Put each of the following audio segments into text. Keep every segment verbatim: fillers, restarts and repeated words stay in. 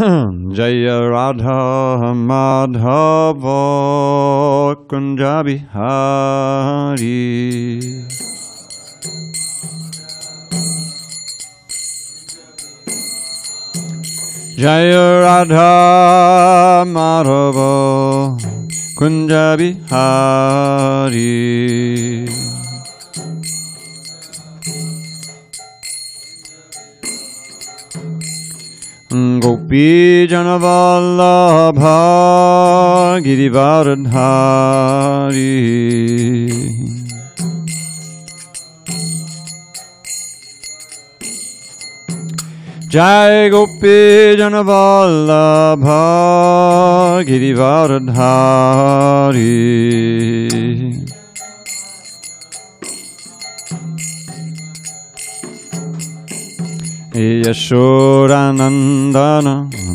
Jaya Radha Madhava Kunja Bihari. Jaya Radha Madhava Kunja Bihari. Gopi Janavallabha Girivardhari. Jai Gopi Janavallabha Girivardhari. Yashoda Nanda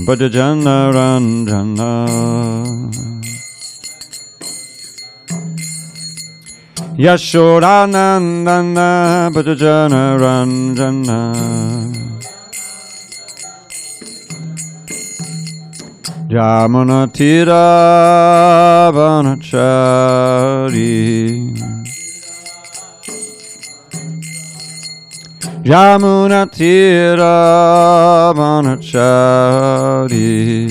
Bhajana Ranjana. Yashoda Nanda Bhajana Ranjana. Yamuna Tira Vanachari. Yamuna Tira Brahmacharya.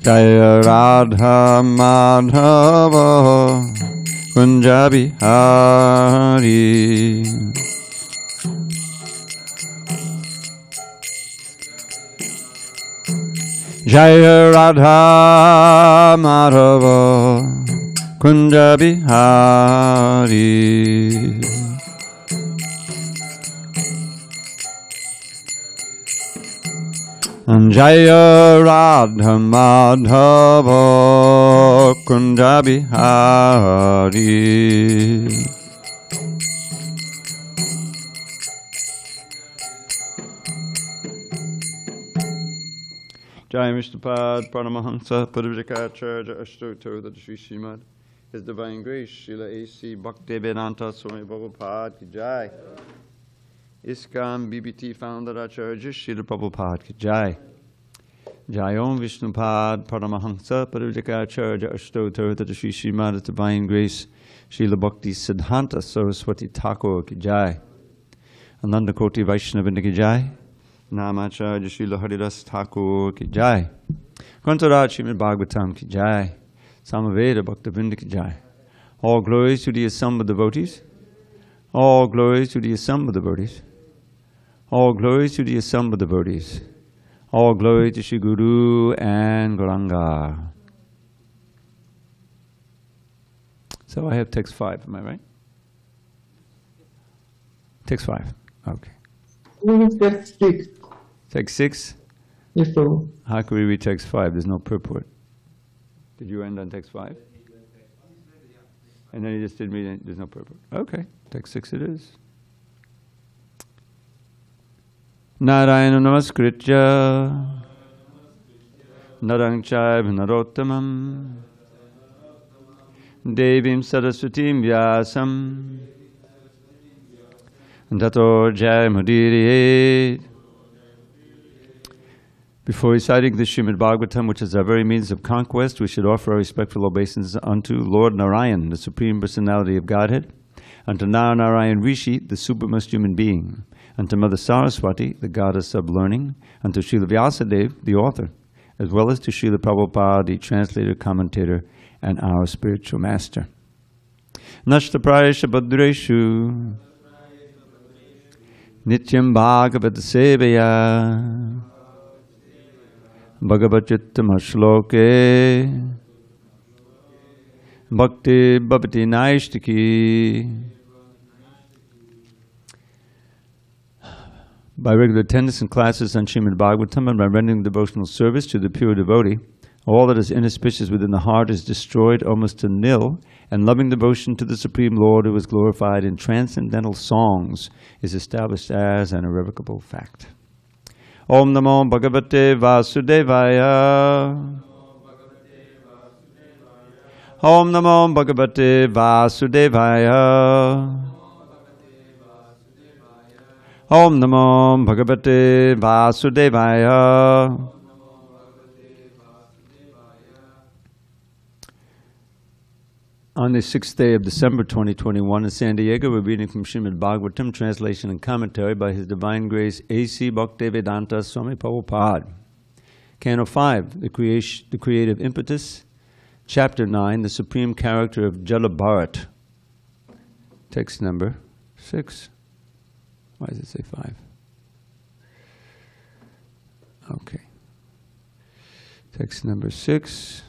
Jaya Radha Madhava Kunja Bihari. Jaya Radha Madhava Kunja Bihari. Jaya Radha Madhava Kunja Bihari. Jaya Vishnupad Paramahansa Padavijakacharya Ashtoto Dadashri Srimad. His Divine Grace, Srila A C Bhaktivedanta Swami Prabhupada Ki Jai. ISKCON B B T Founder Acharya Srila Prabhupada Ki Jai. Jai Om Vishnupad Paramahansa Parikhita Ashtottara Shri Srimad. His Divine Grace, Srila Bhakti Siddhanta Saraswati Thakur Ki Jai. Ananda Koti Vaishnavindra Ki Jai. Namacharya Srila Haridas Thakur Ki Jai. Kantaraj Srimad Bhagavatam Ki Jai. Samaveda Bhaktivinoda Ki Jai. All glories to the assembled devotees. All glories to the assembled devotees. All glories to the assembled devotees. All glory to Shri Guru and Gauranga. So I have text five, am I right? Text five, okay. Text six. Text six? Yes, sir. How can we read text five? There's no purport. Did you end on text five? And then you just didn't read it, there's no purpose. Okay, text six it is. Narayana namaskritya narang chaiv narottamam devim sarasvatim vyasam dato jai mudiriyet. Before reciting the Srimad Bhagavatam, which is our very means of conquest, we should offer our respectful obeisance unto Lord Narayan, the Supreme Personality of Godhead, unto Nara Narayan Rishi, the Supermost Human Being, unto Mother Saraswati, the Goddess of Learning, unto Srila Vyasadeva, the Author, as well as to Srila Prabhupada, the Translator, Commentator, and our Spiritual Master. Nashtaprayasha Bhadreshu Nityam Bhagavat Sevaya Bhagavad Gita Mashloke Bhakti Bhavati Naishtiki. By regular attendance and classes on Srimad Bhagavatam and by rendering devotional service to the pure devotee, all that is inauspicious within the heart is destroyed almost to nil, and loving devotion to the Supreme Lord, who is glorified in transcendental songs, is established as an irrevocable fact. Om Namo Bhagavate Vasudevaya. Om Namo Bhagavate Vasudevaya. Om Namo Bhagavate Vasudevaya. On the sixth day of December twenty twenty-one in San Diego, we're reading from Srimad Bhagavatam, translation and commentary by His Divine Grace A C Bhaktivedanta Swami Prabhupada. Canto five, the, creation, the Creative Impetus. Chapter nine, the Supreme Character of Jada Bharata. Text number six. Why does it say five? Okay. Text number six.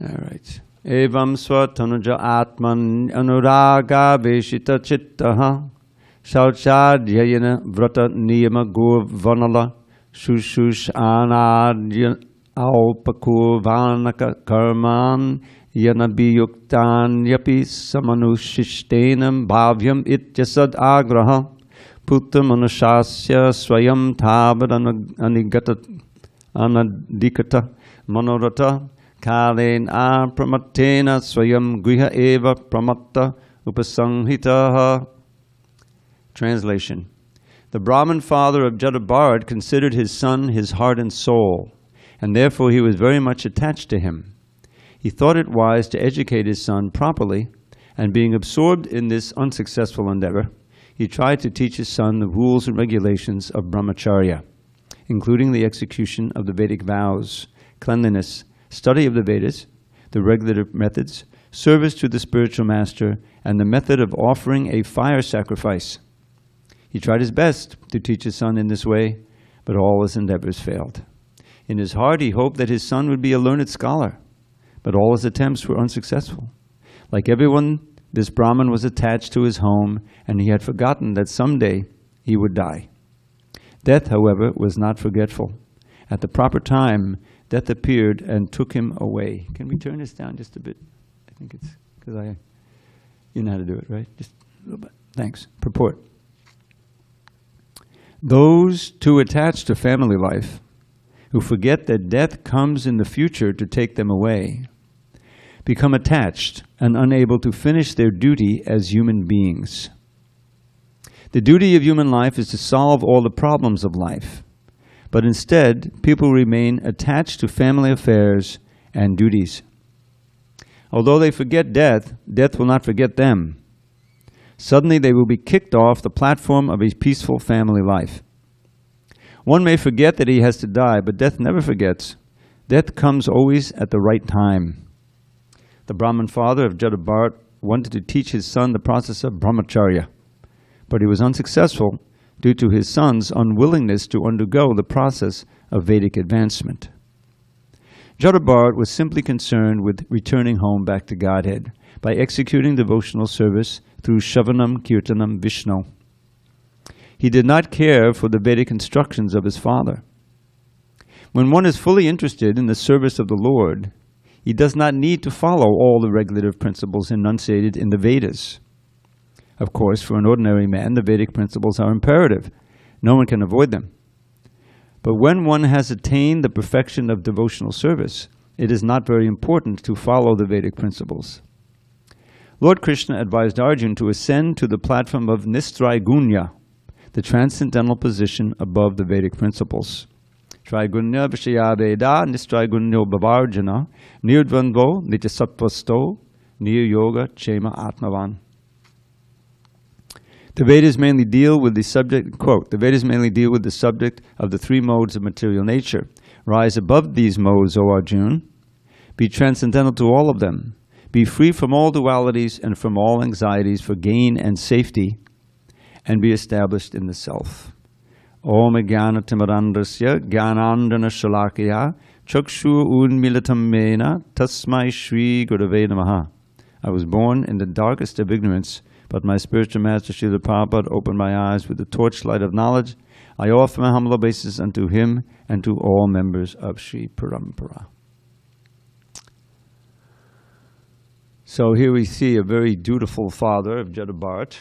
All right. Evam swatanuja atman anuraga veshita chittaha sauchadyayana vrata niyama gurvanala shushush anadya aupakurvanaka karman yanabiyuktan yapi samanushishtenem bhavyam ityasad agraha putta manushasya swayam thabad anigata anadikata manorata Kalena pramatena swayam griha eva pramatta upasanghitaha. Translation. The Brahmin father of Jada Bharata considered his son his heart and soul, and therefore he was very much attached to him. He thought it wise to educate his son properly, and being absorbed in this unsuccessful endeavor, he tried to teach his son the rules and regulations of Brahmacharya, including the execution of the Vedic vows, cleanliness, study of the Vedas, the regulative methods, service to the spiritual master, and the method of offering a fire sacrifice. He tried his best to teach his son in this way, but all his endeavors failed. In his heart, he hoped that his son would be a learned scholar, but all his attempts were unsuccessful. Like everyone, this Brahmin was attached to his home, and he had forgotten that someday he would die. Death, however, was not forgetful. At the proper time, death appeared and took him away. Can we turn this down just a bit? I think it's because I, you know how to do it, right? Just a little bit. Thanks. Purport. Those too attached to family life who forget that death comes in the future to take them away become attached and unable to finish their duty as human beings. The duty of human life is to solve all the problems of life. But instead, people remain attached to family affairs and duties. Although they forget death, death will not forget them. Suddenly they will be kicked off the platform of a peaceful family life. One may forget that he has to die, but death never forgets. Death comes always at the right time. The Brahmin father of Jada Bharata wanted to teach his son the process of Brahmacharya, but he was unsuccessful due to his son's unwillingness to undergo the process of Vedic advancement. Jada Bharata was simply concerned with returning home back to Godhead by executing devotional service through Shravanam Kirtanam Vishnu. He did not care for the Vedic instructions of his father. When one is fully interested in the service of the Lord, he does not need to follow all the regulative principles enunciated in the Vedas. Of course, for an ordinary man, the Vedic principles are imperative. No one can avoid them. But when one has attained the perfection of devotional service, it is not very important to follow the Vedic principles. Lord Krishna advised Arjuna to ascend to the platform of Nistrigunya, the transcendental position above the Vedic principles. Trigunya Vishaya Veda Nistrigunyo Bhavarjana Nirdvanvo Nityasattvasto Niryoga Chema Atmavan. The Vedas mainly deal with the subject, quote, the Vedas mainly deal with the subject of the three modes of material nature. Rise above these modes, O Arjuna. Be transcendental to all of them. Be free from all dualities and from all anxieties for gain and safety, and be established in the self. Om Jnana Timarandasya Jnanandana Shalakya Chakshu Unmilatam Mena Tasmai Shri Gurave Namaha. I was born in the darkest of ignorance, but my spiritual master, Srila Prabhupada, opened my eyes with the torchlight of knowledge. I offer my humble obeisances unto him and to all members of Sri Parampara. So here we see a very dutiful father of Jada Bharata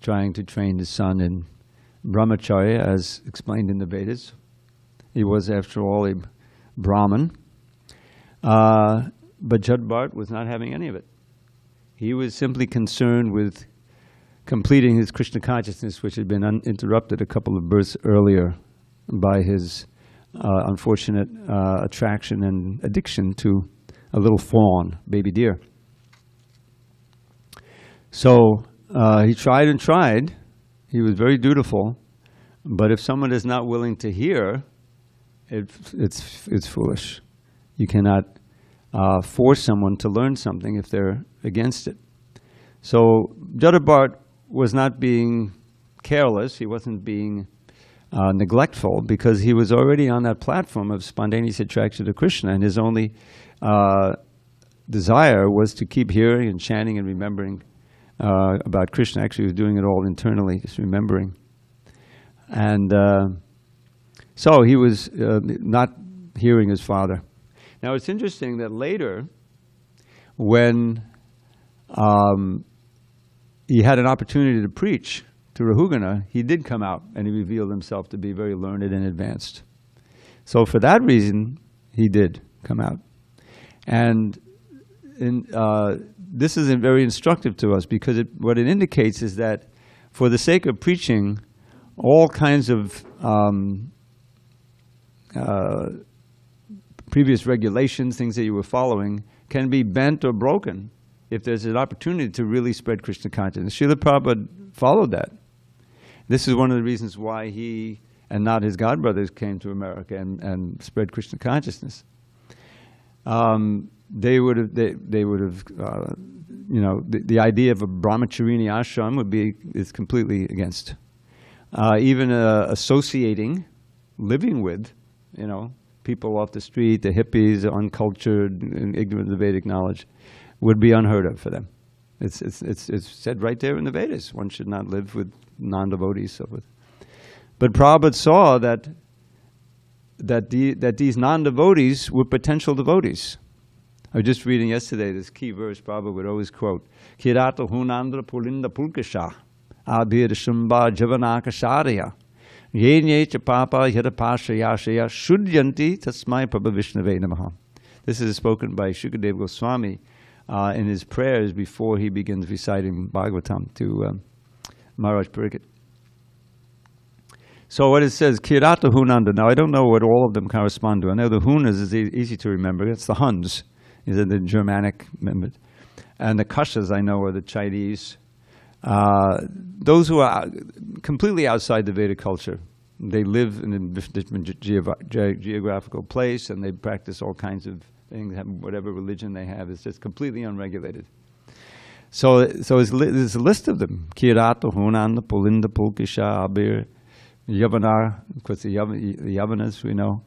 trying to train his son in Brahmacharya, as explained in the Vedas. He was, after all, a Brahmin. Uh, but Jada Bharata was not having any of it. He was simply concerned with completing his Krishna consciousness, which had been uninterrupted a couple of births earlier by his uh, unfortunate uh, attraction and addiction to a little fawn, baby deer. So uh, he tried and tried. He was very dutiful. But if someone is not willing to hear, it, it's, it's foolish. You cannot uh, force someone to learn something if they're against it. So Jada Bharata was not being careless. He wasn't being uh, neglectful, because he was already on that platform of spontaneous attraction to Krishna, and his only uh, desire was to keep hearing and chanting and remembering uh, about Krishna. Actually, he was doing it all internally, just remembering. And uh, so he was uh, not hearing his father. Now, it's interesting that later, when um, he had an opportunity to preach to Rahugana, he did come out and he revealed himself to be very learned and advanced. So for that reason, he did come out. And in, uh, this is very instructive to us, because it, what it indicates is that for the sake of preaching, all kinds of um, uh, previous regulations, things that you were following, can be bent or broken if there's an opportunity to really spread Krishna consciousness. Srila Prabhupada followed that. This is one of the reasons why he and not his godbrothers came to America and, and spread Krishna consciousness. Um, they would have, they, they would have uh, you know, the, the idea of a brahmacharini ashram would be, is completely against. Uh, even uh, associating, living with, you know, people off the street, the hippies, the uncultured and ignorant of the Vedic knowledge, would be unheard of for them. It's, it's, it's, it's said right there in the Vedas. One should not live with non-devotees, so forth. But Prabhupada saw that, that, the, that these non-devotees were potential devotees. I was just reading yesterday this key verse Prabhupada would always quote, Kiratha hunandra pulinda pulkasha. Abhir Shumba Javanakasharya Yenye Chapapa Hirapasha Yashaya Shudyanti Tasmai Prabha Vishnave Namaha. This is spoken by Shukadeva Goswami uh, in his prayers before he begins reciting Bhagavatam to um, Maharaj Parikhita. So what it says, Kirata Hunanda. Now I don't know what all of them correspond to. I know the Hunas is e easy to remember. It's the Huns, is the Germanic members. And the Kushas I know are the Chinese. Uh, those who are completely outside the Vedic culture, they live in a different ge ge geographical place, and they practice all kinds of things. Whatever religion they have is just completely unregulated. So, so it's li there's a list of them: Kirata, Hunanda, Pulinda, Pulkisha, Abir, Yavanar, of course the, Yav the Yavanas we know,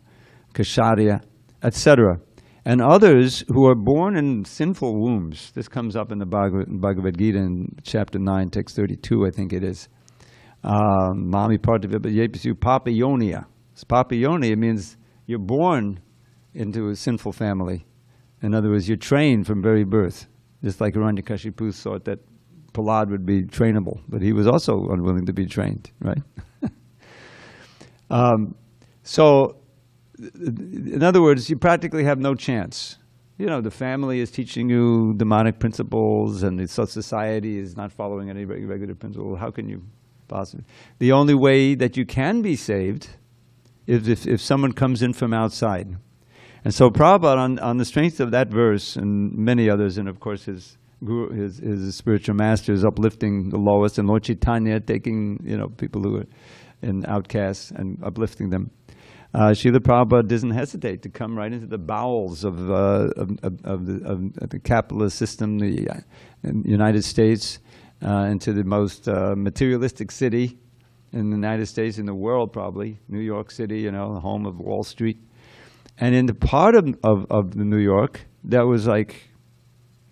Kasharya, et cetera, and others who are born in sinful wombs. This comes up in the Bhagavad Gita in chapter nine, text thirty-two, I think it is. Mami Partivibhayepisu Papayonia. Papayonia means you're born into a sinful family. In other words, you're trained from very birth. Just like Hiranyakashipu thought that Prahlad would be trainable, but he was also unwilling to be trained, right? um, so... In other words, you practically have no chance. You know, the family is teaching you demonic principles, and the society is not following any regular principle. How can you possibly? The only way that you can be saved is if, if someone comes in from outside. And so Prabhupada, on, on the strength of that verse and many others, and of course his guru, his, his spiritual master is uplifting the lowest, and Lord Chaitanya taking, you know, people who are in outcasts and uplifting them. Uh, Srila Prabhupada doesn't hesitate to come right into the bowels of, uh, of, of, of, the, of the capitalist system, the uh, United States, uh, into the most uh, materialistic city in the United States, in the world probably, New York City, you know, the home of Wall Street. And in the part of, of, of New York that was like,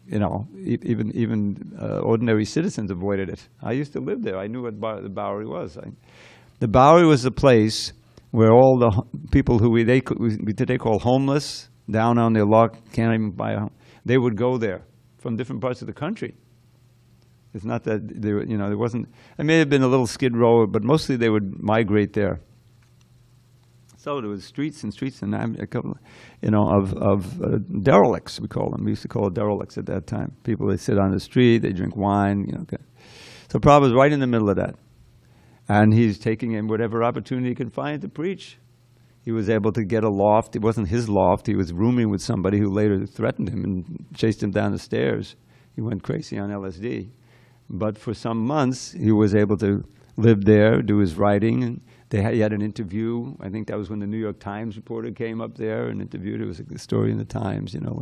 you know, e even, even uh, ordinary citizens avoided it. I used to live there. I knew what Bar the Bowery was. I, the Bowery was the place where all the people who we, they, we today call homeless, down on their luck, can't even buy a home, they would go there from different parts of the country. It's not that, they were, you know, there wasn't, it may have been a little skid row, but mostly they would migrate there. So there was streets and streets and a couple, you know, of, of uh, derelicts, we call them. We used to call it derelicts at that time. People, they sit on the street, they drink wine, you know. So Prabhupada's right in the middle of that. And he's taking in whatever opportunity he can find to preach. He was able to get a loft. It wasn't his loft. He was rooming with somebody who later threatened him and chased him down the stairs. He went crazy on L S D. But for some months, he was able to live there, do his writing. And they had, he had an interview. I think that was when the New York Times reporter came up there and interviewed. It was a story in the Times, you know.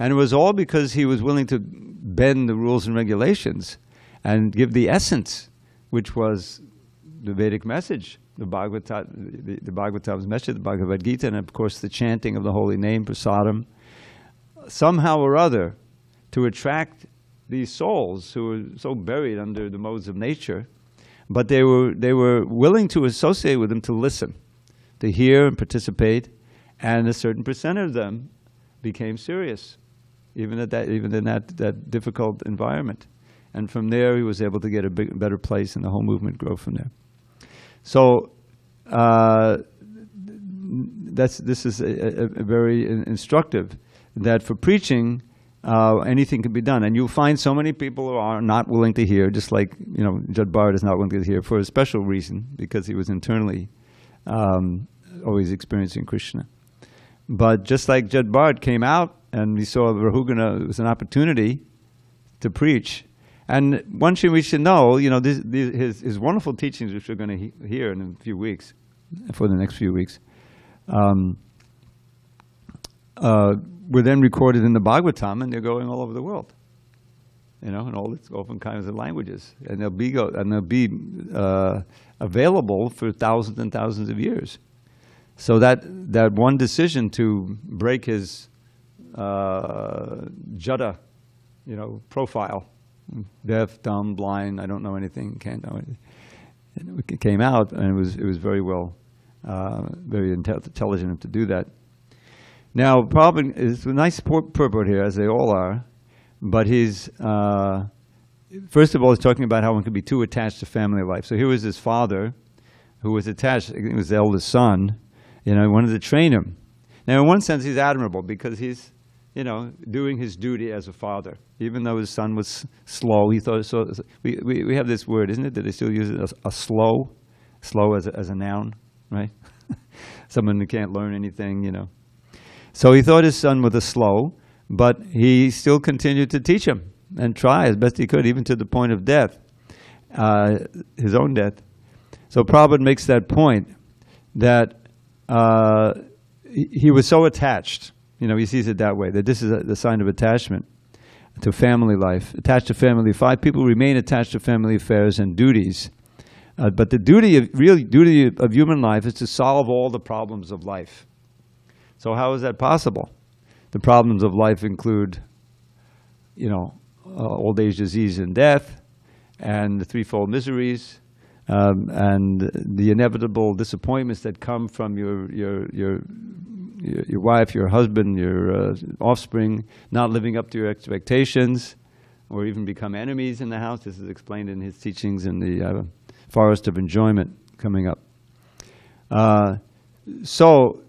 And it was all because he was willing to bend the rules and regulations and give the essence, which was the Vedic message, the Bhagavatam, the, the Bhagavatam's message, the Bhagavad Gita, and of course the chanting of the holy name, prasadam, somehow or other, to attract these souls who were so buried under the modes of nature, but they were, they were willing to associate with them, to listen, to hear and participate, and a certain percent of them became serious, even at that, even in that, that difficult environment. And from there, he was able to get a big, better place, and the whole movement grew from there. So uh, that's, this is a, a, a very instructive, that for preaching, uh, anything can be done. And you'll find so many people who are not willing to hear, just like, you know, Jada Bharata is not willing to hear for a special reason, because he was internally um, always experiencing Krishna. But just like Jada Bharata came out, and we saw Rahugana, it was an opportunity to preach. And one thing we should know, you know, this, this, his, his wonderful teachings, which we're going to he hear in a few weeks, for the next few weeks, um, uh, were then recorded in the Bhagavatam, and they're going all over the world, you know, in all its different kinds of languages. And they'll be, go and they'll be uh, available for thousands and thousands of years. So that, that one decision to break his uh, Jada, you know, profile, deaf, dumb, blind, I don't know anything, can't know anything. And it came out, and it was, it was very well, uh, very intelligent to do that. Now, Prabhupada is a nice purport here, as they all are, but he's, uh, first of all, he's talking about how one can be too attached to family life. So here was his father, who was attached, he was the eldest son, you know, he wanted to train him. Now, in one sense, he's admirable, because he's, you know, doing his duty as a father. Even though his son was slow, he thought, so, we, we, we have this word, isn't it? That they still use it as a slow, slow as a, as a noun, right? Someone who can't learn anything, you know. So he thought his son was a slow, but he still continued to teach him and try as best he could, even to the point of death, uh, his own death. So Prabhupada makes that point that uh, he, he was so attached. You know, he sees it that way, that this is a, the sign of attachment to family life. Attached to family, five people remain attached to family affairs and duties. Uh, but the duty of, real duty of human life is to solve all the problems of life. So how is that possible? The problems of life include, you know, uh, old age, disease, and death, and the threefold miseries, um, and the inevitable disappointments that come from your, your, your Your, your wife, your husband, your uh, offspring, not living up to your expectations, or even become enemies in the house. This is explained in his teachings in the uh, Forest of Enjoyment coming up. Uh, so,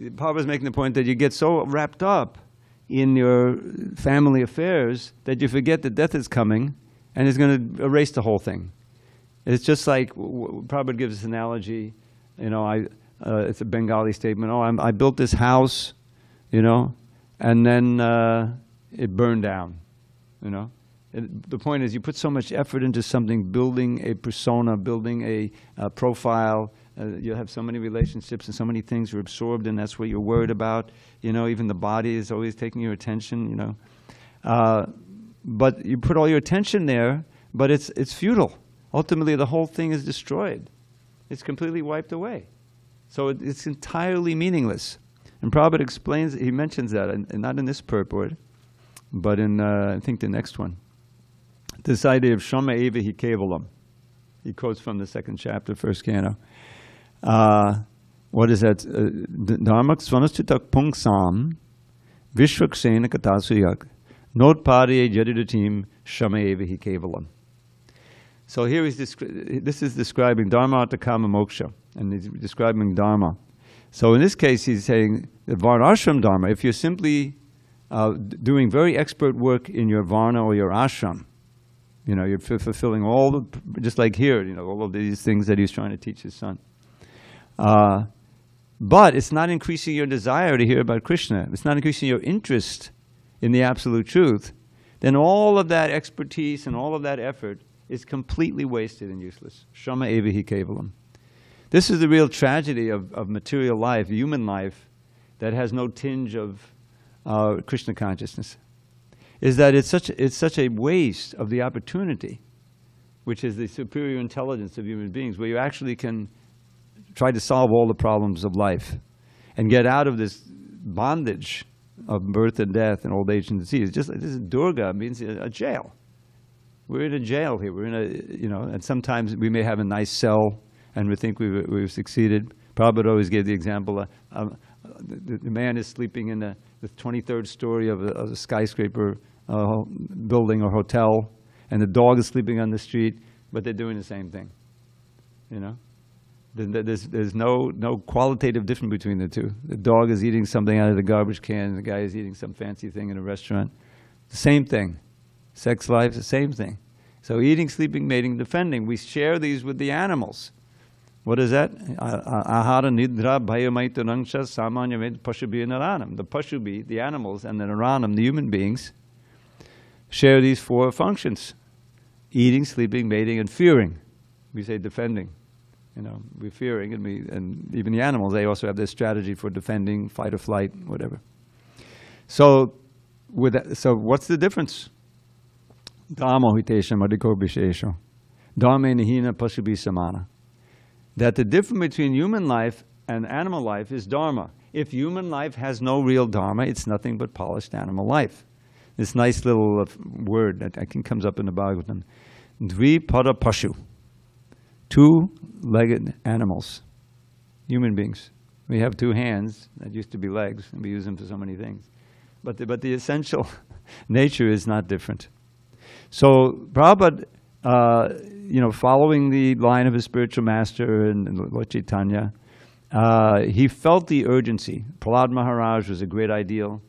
Prabhupada's making the point that you get so wrapped up in your family affairs that you forget that death is coming and is going to erase the whole thing. It's just like, Prabhupada gives this analogy, you know, I... Uh, it's a Bengali statement. Oh, I'm, I built this house, you know, and then uh, it burned down, you know. It, the point is, you put so much effort into something, building a persona, building a, a profile. Uh, you have so many relationships and so many things you're absorbed in. That's what you're worried about. You know, even the body is always taking your attention, you know. Uh, but you put all your attention there, but it's, it's futile. Ultimately, the whole thing is destroyed. It's completely wiped away. So it, it's entirely meaningless. And Prabhupada explains, he mentions that, and, and not in this purport, but in, uh, I think, the next one. This idea of Shama Eva Hi Kevalam. He quotes from the second chapter, first canto. Uh, what is that? Dharmak svanastutak pungsam vishwaksena katasuyak not pariye jadidatim Shama Eva Hi Kevalam. So here he's this is describing Dharma, Artha, Kama, Moksha, and he's describing Dharma. So in this case, he's saying the varnashram Dharma, if you're simply uh, doing very expert work in your varna or your ashram, You know, you're fulfilling all the, just like here, you know, all of these things that he's trying to teach his son. Uh, but it's not increasing your desire to hear about Krishna. It's not increasing your interest in the absolute truth. Then all of that expertise and all of that effort is completely wasted and useless. Shrama eva hi kevalam. This is the real tragedy of, of material life, human life, that has no tinge of uh, Krishna consciousness. Is that it's such, it's such a waste of the opportunity, which is the superior intelligence of human beings, where you actually can try to solve all the problems of life and get out of this bondage of birth and death and old age and disease. Just like this is Durga, means a jail. We're in a jail here. We're in a, you know, and sometimes we may have a nice cell and we think we've, we've succeeded. Prabhupada always gave the example, uh, um, the, the man is sleeping in the, the twenty-third story of a, of a skyscraper uh, building or hotel, and the dog is sleeping on the street, but they're doing the same thing, you know? There's, there's no, no qualitative difference between the two. The dog is eating something out of the garbage can, and the guy is eating some fancy thing in a restaurant. The same thing. Sex life, the same thing. So eating, sleeping, mating, defending. We share these with the animals. What is that? Ahara nidra bhayamaita nangsha samanyamit pashubi naranam. The pashubi, the animals, and the naranam, the human beings, share these four functions. Eating, sleeping, mating, and fearing. We say defending. You know, we're fearing, and, we, and even the animals, they also have this strategy for defending, fight or flight, whatever. So, with that, so what's the difference? Dhammo hitesham adhiko vishesho. Dhamme nihina pashubi samana. That the difference between human life and animal life is dharma. If human life has no real dharma, it's nothing but polished animal life. This nice little uh, word that I think comes up in the Bhagavatam. Dvipada pashu. Two-legged animals, human beings. We have two hands that used to be legs, and we use them for so many things. But the, but the essential nature is not different. So Prabhupada, uh, you know, following the line of his spiritual master and, and Lord Chaitanya, uh, he felt the urgency. Prahlad Maharaj was a great ideal,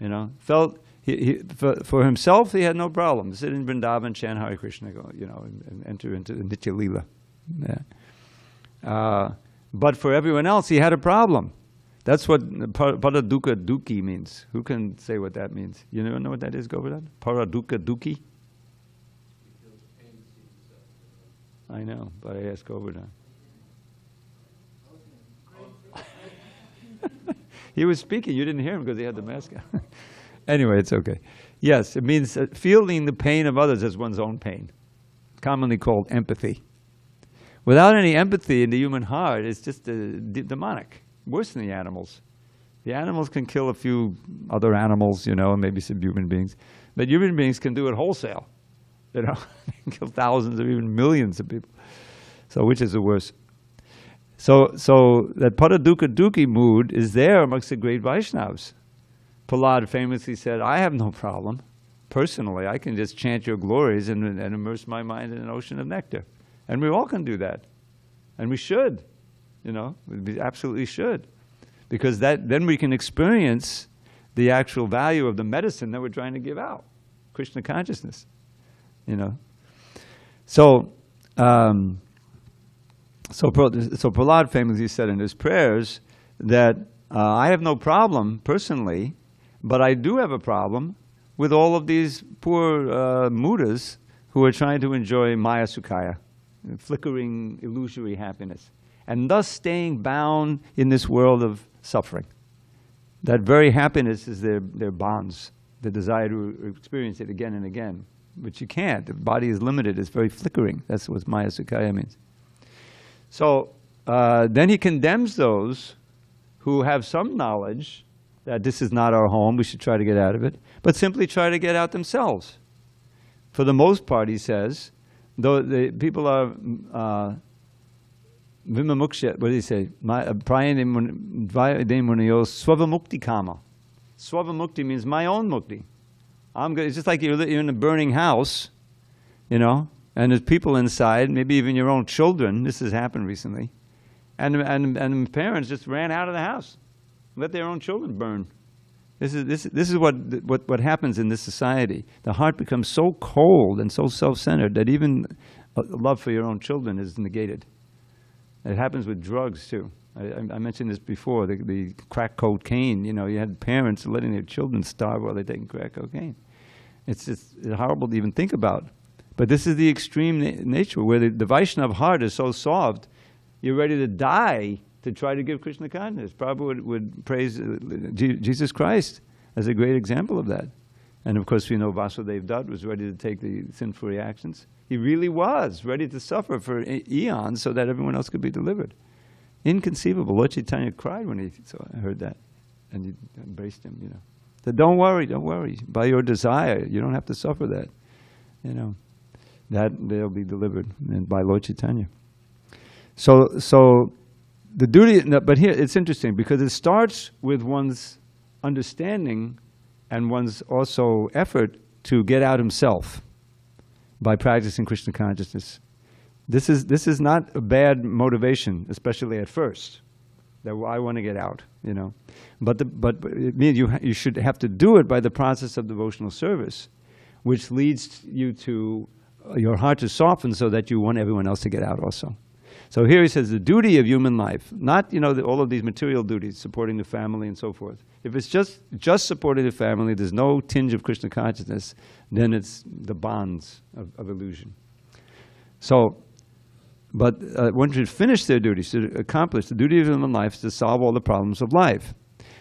you know, felt. He, he, for, for himself, he had no problem. Sit in Vrindavan, chant Hare Krishna, go, you know, and, and enter into the Nitya Leela. Yeah. Uh, but for everyone else, he had a problem. That's what paradukkha dukkhi means. Who can say what that means? You know, know what that is, Govardhan? Paradukkha dukkhi? I know, but I asked Govardhan. He was speaking. You didn't hear him because he had the mask on. Anyway, it's okay. Yes, it means uh, feeling the pain of others as one's own pain, commonly called empathy. Without any empathy in the human heart, it's just uh, de demonic, worse than the animals. The animals can kill a few other animals, you know, and maybe some human beings. But human beings can do it wholesale. You know, kill thousands or even millions of people. So which is the worst? So, so that Paradukkha Dukkhi mood is there amongst the great Vaishnavas. Prahlad famously said, I have no problem. Personally, I can just chant your glories and, and immerse my mind in an ocean of nectar. And we all can do that. And we should, you know, we absolutely should. Because that, then we can experience the actual value of the medicine that we're trying to give out, Krishna consciousness, you know. So, um, so, so Prahlad famously said in his prayers that uh, I have no problem personally, but I do have a problem with all of these poor uh, mudas who are trying to enjoy maya sukhaya, flickering illusory happiness, and thus staying bound in this world of suffering. That very happiness is their, their bonds, the desire to experience it again and again, which you can't. The body is limited. It's very flickering. That's what maya sukhaya means. So uh, then he condemns those who have some knowledge that this is not our home, we should try to get out of it, but simply try to get out themselves. For the most part, he says, though the people are uh, vimamuksha, what did he say? Swavamukti kama. Swavamukti means my own mukti. I'm good. It's just like you're in a burning house, you know, and there's people inside, maybe even your own children. This has happened recently. And, and, and parents just ran out of the house. Let their own children burn. This is, this, this is what, what, what happens in this society. The heart becomes so cold and so self-centered that even love for your own children is negated. It happens with drugs, too. I, I mentioned this before, the, the crack cocaine. You know, you had parents letting their children starve while they're taking crack cocaine. It's just horrible to even think about. But this is the extreme na nature, where the, the Vaishnava heart is so soft, you're ready to die to try to give Krishna kindness. Prabhupada would, would praise uh, G Jesus Christ as a great example of that. And of course, we know Vasudev Dutt was ready to take the sinful reactions. He really was ready to suffer for e eons so that everyone else could be delivered. Inconceivable. Lord Chaitanya cried when he saw, heard that, and he embraced him, you know. Said, don't worry, don't worry. By your desire, you don't have to suffer that, you know. That they'll be delivered, and by Lord Chaitanya. So, so the duty, no, but here it's interesting because it starts with one's understanding and one's also effort to get out himself by practicing Krishna consciousness. This is, this is not a bad motivation, especially at first, that I want to get out, you know. But, the, but, but it means you, ha you should have to do it by the process of devotional service, which leads you to uh, your heart to soften so that you want everyone else to get out also. So here he says the duty of human life, not, you know, the, all of these material duties, supporting the family and so forth. If it's just, just supporting the family, there's no tinge of Krishna consciousness, then it's the bonds of, of illusion. So, but uh, one should finish their duties, to accomplish the duty of human life is to solve all the problems of life.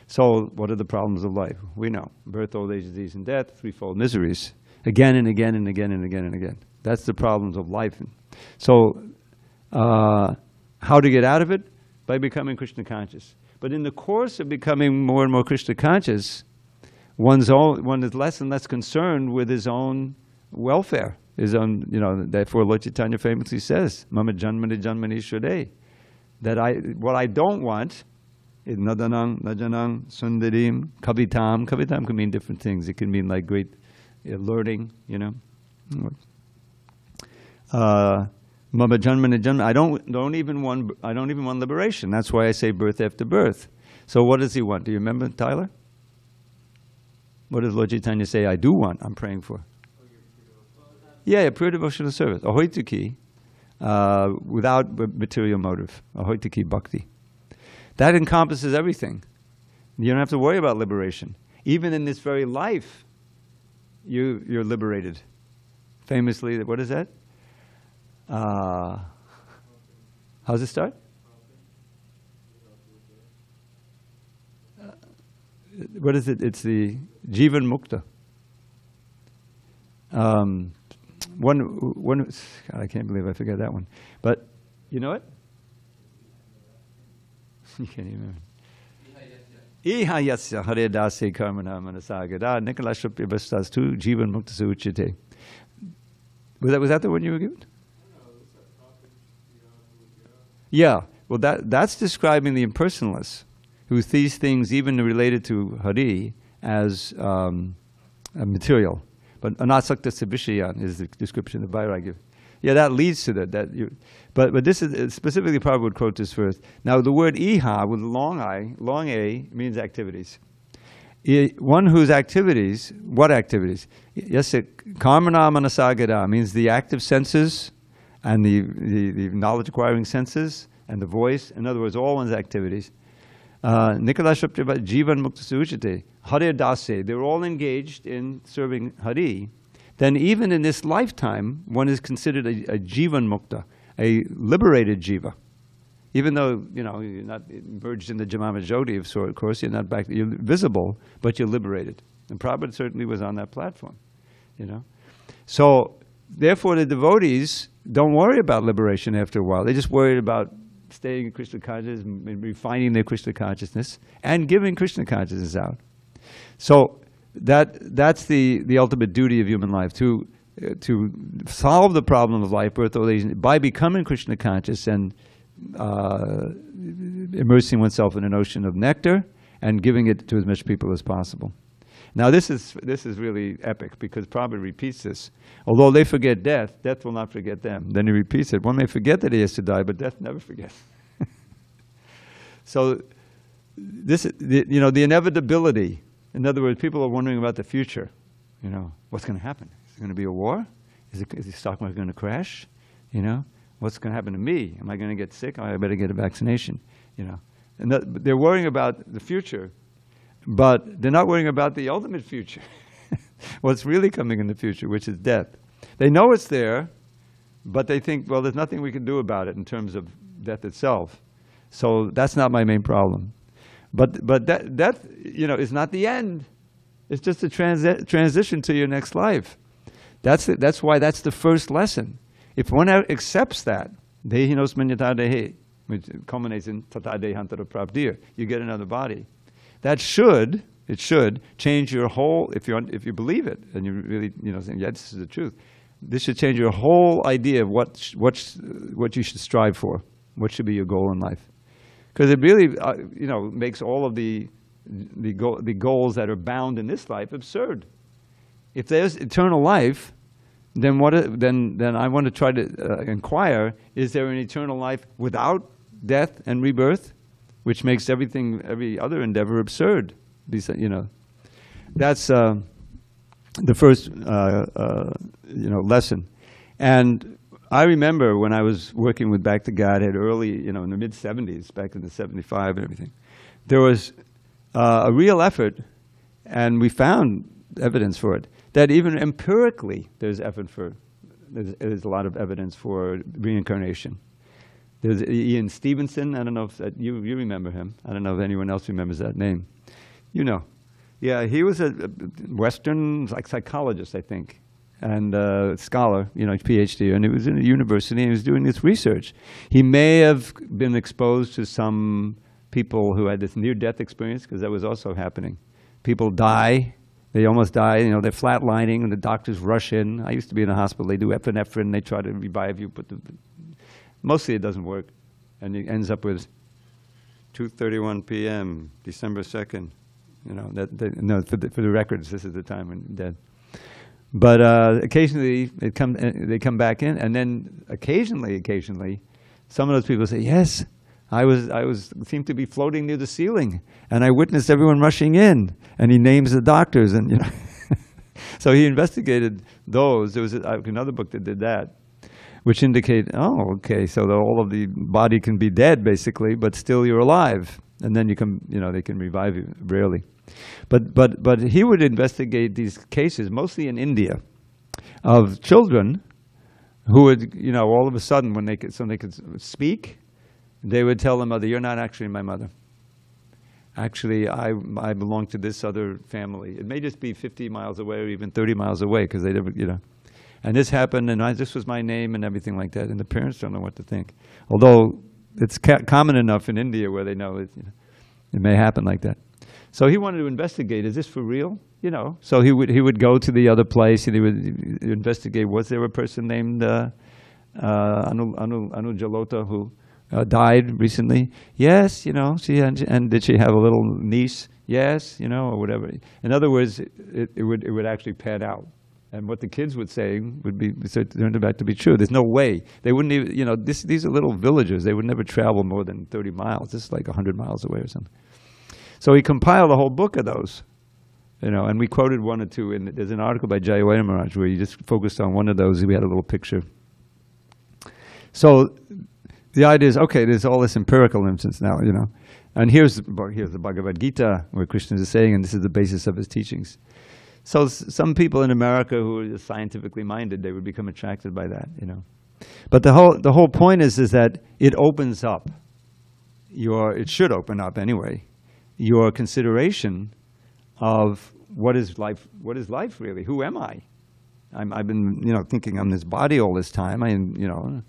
So what are the problems of life? We know. Birth, old age, disease, and death, threefold miseries, again and again and again and again and again. That's the problems of life. So uh, how to get out of it? By becoming Krishna conscious. But in the course of becoming more and more Krishna conscious, one's own, one is less and less concerned with his own welfare. Is on, you know, therefore Lord Chaitanya famously says, Mama Janmani Janmani Shrade, that I, what I don't want is Nadanang, Najanang, Sundarim, Kavitam. Kavitam can mean different things. It can mean like great learning, you know. Uh, Mama Janmani Janmani, I don't, don't even want, I don't even want liberation. That's why I say birth after birth. So what does he want? Do you remember, Tyler? What does Lord Chaitanya say, I do want, I'm praying for? Yeah, a pure devotional service, ahoituki, uh, without material motive, ahoituki bhakti. That encompasses everything. You don't have to worry about liberation. Even in this very life, you, you're liberated. Famously, what is that? Uh, how's it start? Uh, what is it? It's the jivan mukta. Um, One, one, God, I can't believe I forgot that one. But you know it? You can't even remember. Iha yasya haredasi karmana manasagada nikalashrupya bastastu jivan muktasu uchite. Was that the one you were given? Yeah. Well, that, that's describing the impersonalists who sees things even related to Hari as um, material. But anasakta savishayan is the description of Vairagya. Yeah, that leads to that. That you, but, but this is, specifically Prabhupada would quote this verse. Now the word iha with long I, long a, means activities. I, one whose activities, what activities? Yes, karmana manasagada means the active senses and the, the, the knowledge acquiring senses and the voice. In other words, all one's activities. Nikalashrupta jivan muktasu uchate. Hare Dase, they're all engaged in serving Hari, then even in this lifetime, one is considered a, a jivan mukta, a liberated jiva. Even though, you know, you're not merged in the Jamama Jyoti of sort, of course, you're not back, you're visible, but you're liberated. And Prabhupada certainly was on that platform, you know. So, therefore, the devotees don't worry about liberation after a while. They just worry about staying in Krishna consciousness and refining their Krishna consciousness and giving Krishna consciousness out. So that, that's the, the ultimate duty of human life, to, uh, to solve the problem of life, birth, old age, by becoming Krishna conscious and uh, immersing oneself in an ocean of nectar and giving it to as much people as possible. Now this is, this is really epic because Prabhupada repeats this. Although they forget death, death will not forget them. Then he repeats it. One may forget that he has to die, but death never forgets. So this, the, you know, the inevitability In other words, people are wondering about the future. You know, what's going to happen? Is there going to be a war? Is, it, is the stock market going to crash? You know, what's going to happen to me? Am I going to get sick? Oh, I better get a vaccination. You know, and that, they're worrying about the future, but they're not worrying about the ultimate future. What's really coming in the future, which is death. They know it's there, but they think, well, there's nothing we can do about it in terms of death itself. So that's not my main problem. But, but that, that, you know, is not the end. It's just a transi transition to your next life. That's, it. That's why that's the first lesson. If one accepts that, dehi nos manyata dehi, which culminates in tata dehantara prabdir, you get another body. That should, it should, change your whole, if, you're, if you believe it, and you really, you know, saying, yeah, this is the truth. This should change your whole idea of what, sh what, sh what you should strive for, what should be your goal in life. Because it really, uh, you know, makes all of the, the, go the goals that are bound in this life absurd. If there's eternal life, then, what, then, then I want to try to uh, inquire, is there an eternal life without death and rebirth? Which makes everything, every other endeavor absurd. You know, that's uh, the first, uh, uh, you know, lesson. And I remember when I was working with Back to Godhead early, you know, in the mid seventies, back in the seventy-five and everything, there was uh, a real effort, and we found evidence for it, that even empirically there's effort for, there's, there's a lot of evidence for reincarnation. There's Ian Stevenson, I don't know if that, you, you remember him. I don't know if anyone else remembers that name. You know. Yeah, he was a, a Western like, psychologist, I think, and a uh, scholar, you know, PhD, and he was in a university and he was doing this research. He may have been exposed to some people who had this near-death experience, because that was also happening. People die. They almost die, you know, they're flatlining and the doctors rush in. I used to be in a hospital, they do epinephrine, they try to revive you, but the, mostly it doesn't work. And it ends up with two thirty-one p m, December second. You know, that, that, no, for the, for the records, this is the time when dead. But uh, occasionally it come, they come back in, and then occasionally, occasionally, some of those people say, yes, I was, I was, seemed to be floating near the ceiling, and I witnessed everyone rushing in, and he names the doctors, and you know. So he investigated those. There was a, another book that did that, which indicate, oh, okay, so the, all of the body can be dead, basically, but still you're alive, and then you can, you know, they can revive you, rarely. But, but, but he would investigate these cases, mostly in India, of children who would, you know, all of a sudden, when they could, so they could speak, they would tell the mother, you're not actually my mother. Actually, I, I belong to this other family. It may just be fifty miles away or even thirty miles away, because they never, you know. And this happened, and I, this was my name and everything like that. And the parents don't know what to think. Although it's ca common enough in India where they know it, you know, it may happen like that. So he wanted to investigate, is this for real? You know, so he would, he would go to the other place and he would investigate, was there a person named uh, uh, Anu, Anu, Anu Jalota who Uh, died recently? Yes, you know, she and, and did she have a little niece? Yes, you know, or whatever. In other words, it, it would it would actually pan out, and what the kids would say would be so it turned out to be true. There's no way they wouldn't even, you know, this, these are little villagers. They would never travel more than thirty miles. This is like a hundred miles away or something. So he compiled a whole book of those, you know, and we quoted one or two. And there's an article by Jayawada Maharaj where he just focused on one of those. We had a little picture. So the idea is, okay, there's all this empirical instance now, you know. And here's, here's the Bhagavad Gita, where Krishna is saying, and this is the basis of his teachings. So s some people in America who are just scientifically minded, they would become attracted by that, you know. But the whole, the whole point is, is that it opens up your, it should open up anyway, your consideration of what is life, what is life really? Who am I? I'm, I've been, you know, thinking I'm this body all this time, I, you know.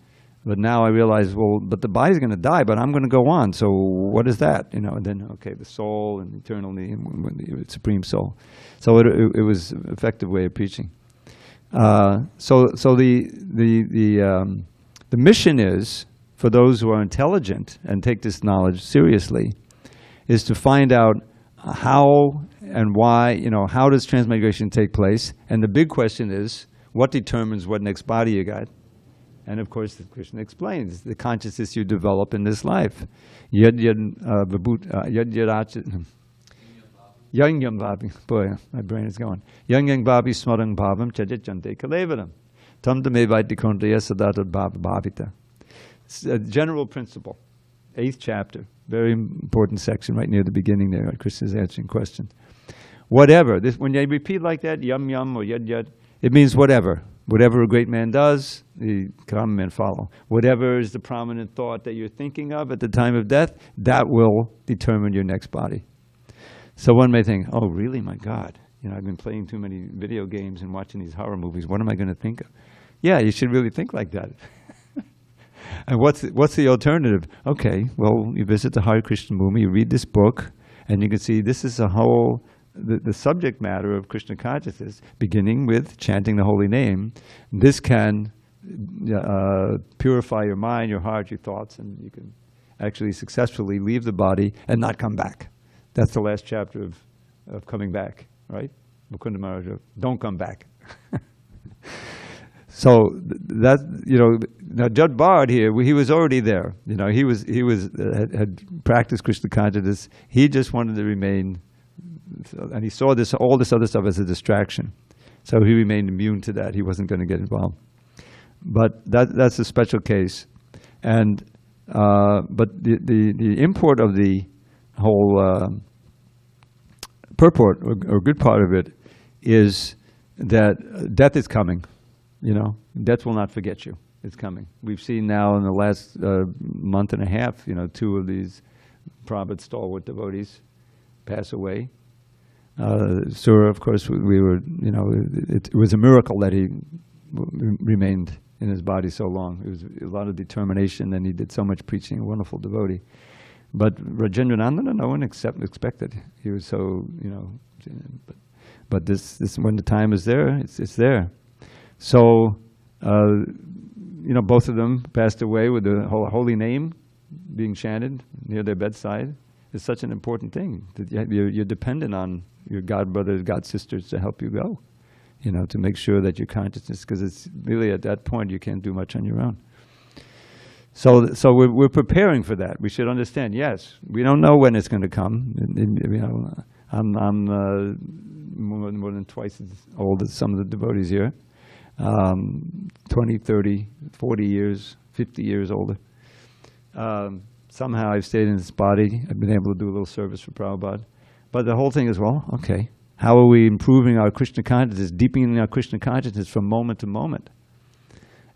But now I realize, well, but the body's going to die, but I'm going to go on. So what is that? You know, and then, okay, the soul and eternally, the supreme soul. So it, it was an effective way of preaching. Uh, so so the, the, the, um, the mission is, for those who are intelligent and take this knowledge seriously, is to find out how and why, you know, how does transmigration take place? And the big question is, what determines what next body you got? And of course, Krishna explains the consciousness you develop in this life. Yad yad uh, vibhut, uh, yad yad achit, Yang Yang Bhavi, boy, my brain is going. Yang Yang Bhavi Smarang Bhavam Chajachante Kalevaram. Tam Tame Vaitikonta Yasadatat Bhavita. It's a general principle. Eighth chapter, very important section right near the beginning there. Krishna's answering questions. Whatever. This, when you repeat like that, yum yum or yad yad, it means whatever. Whatever a great man does, the common men follow. Whatever is the prominent thought that you're thinking of at the time of death, that will determine your next body. So one may think, oh, really, my God, you know, I've been playing too many video games and watching these horror movies. What am I going to think of? Yeah, you should really think like that. And what's, what's the alternative? Okay, well, you visit the Hare Krishna movement, you read this book, and you can see this is a whole... The, the subject matter of Krishna consciousness, beginning with chanting the holy name. This can uh, purify your mind, your heart, your thoughts, and you can actually successfully leave the body and not come back. That's the last chapter of, of coming back, right? Mukunda Maharaj, don't come back. So th that, you know, now Jud Bard here, he was already there. You know, he was, he was, uh, had, had practiced Krishna consciousness. He just wanted to remain. So, and he saw this, all this other stuff as a distraction. So he remained immune to that. He wasn't going to get involved. But that, that's a special case. And, uh, but the, the, the import of the whole uh, purport, or, or good part of it, is that death is coming, you know. Death will not forget you. It's coming. We've seen now in the last uh, month and a half, you know, two of these Prabhupada stalwart devotees pass away. Uh, Sura, of course, we were, you know, it, it was a miracle that he w remained in his body so long. It was a lot of determination, and he did so much preaching, a wonderful devotee. But Rajendra Nandana, no one except, expected. He was so, you know, but, but this, this, when the time is there, it's, it's there. So, uh, you know, both of them passed away with the holy name being chanted near their bedside. It's such an important thing that you're, you're dependent on your god brothers, god sisters to help you go, you know, to make sure that your consciousness, because it's really at that point you can't do much on your own. So, so we're, we're preparing for that. We should understand. Yes, we don't know when it's going to come. It, it, you know, I'm, I'm uh, more, more than twice as old as some of the devotees here, um, twenty, thirty, forty years, fifty years older. Um, Somehow I've stayed in this body. I've been able to do a little service for Prabhupada. But the whole thing is, well, okay, how are we improving our Krishna consciousness, deepening our Krishna consciousness from moment to moment?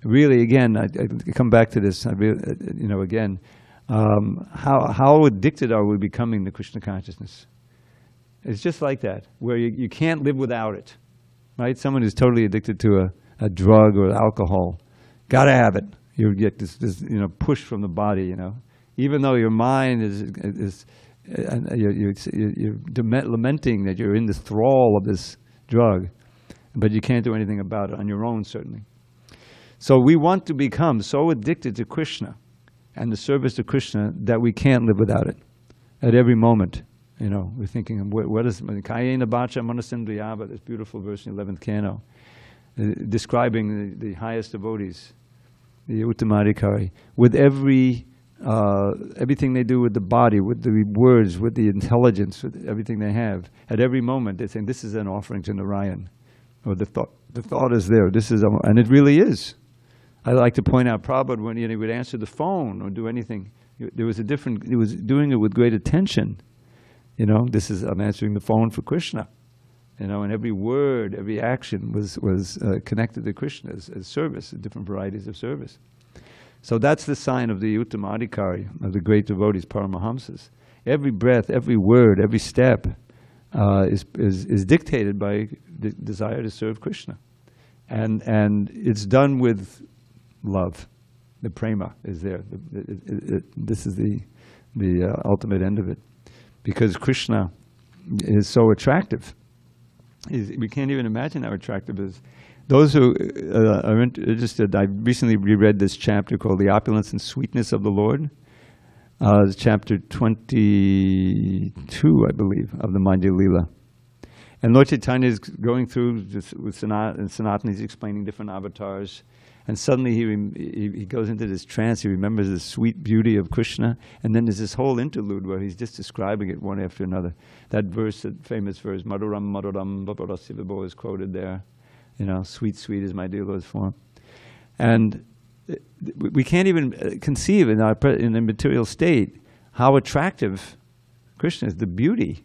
Really, again, I, I come back to this, I really, you know, again, um, how, how addicted are we becoming to Krishna consciousness? It's just like that, where you, you can't live without it, right? Someone who's totally addicted to a, a drug or alcohol, got to have it. You get this, this, you know, push from the body, you know. Even though your mind is, is uh, you're, you're, you're lamenting that you're in the thrall of this drug, but you can't do anything about it on your own, certainly. So we want to become so addicted to Krishna and the service to Krishna that we can't live without it. At every moment, you know, we're thinking, what, what is Kayena Bhacha Manasindriyava, this beautiful verse in the eleventh Canto, uh, describing the, the highest devotees, the Uttamadikari, with every... Uh, everything they do with the body, with the words, with the intelligence, with everything they have, at every moment they're saying, this is an offering to Narayan. Or the thought, the thought is there. This is, a, and it really is. I like to point out Prabhupada, when he would answer the phone or do anything, there was a different, he was doing it with great attention. You know, this is, I'm answering the phone for Krishna. You know, and every word, every action was, was uh, connected to Krishna as, as service, different varieties of service. So that's the sign of the Uttamadikari, of the great devotees, Paramahamsas. Every breath, every word, every step uh, is, is, is dictated by the desire to serve Krishna. And, and it's done with love. The prema is there. The, it, it, it, this is the, the uh, ultimate end of it. Because Krishna is so attractive. He's, we can't even imagine how attractive it is. Those who uh, are interested, I recently reread this chapter called The Opulence and Sweetness of the Lord. Uh, it's chapter twenty-two, I believe, of the Madhya Lila. And Lord Chaitanya is going through this with Sanat, and Sanatana is explaining different avatars. And suddenly he, he, he goes into this trance, he remembers the sweet beauty of Krishna, and then there's this whole interlude where he's just describing it one after another. That verse, that famous verse, Madhuram Madhuram Vaparasivabo is quoted there. You know, sweet, sweet is my dear Lord's form. And we can't even conceive in our in the material state how attractive Krishna is, the beauty,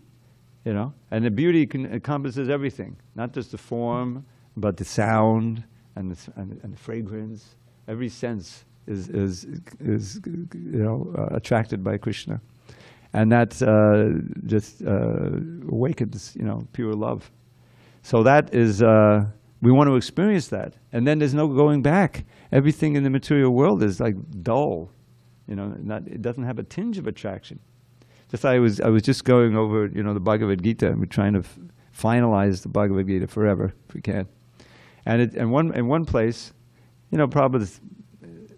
you know. And the beauty can, encompasses everything, not just the form, but the sound, and the, and, and the fragrance. Every sense is, is, is you know, uh, attracted by Krishna. And that uh, just uh, awakens, you know, pure love. So that is, uh, we want to experience that. And then there's no going back. Everything in the material world is like dull. You know, not, it doesn't have a tinge of attraction. Just I was, I was just going over, you know, the Bhagavad Gita. We're trying to f finalize the Bhagavad Gita forever, if we can. And it, and one in one place, you know, Prabhupada,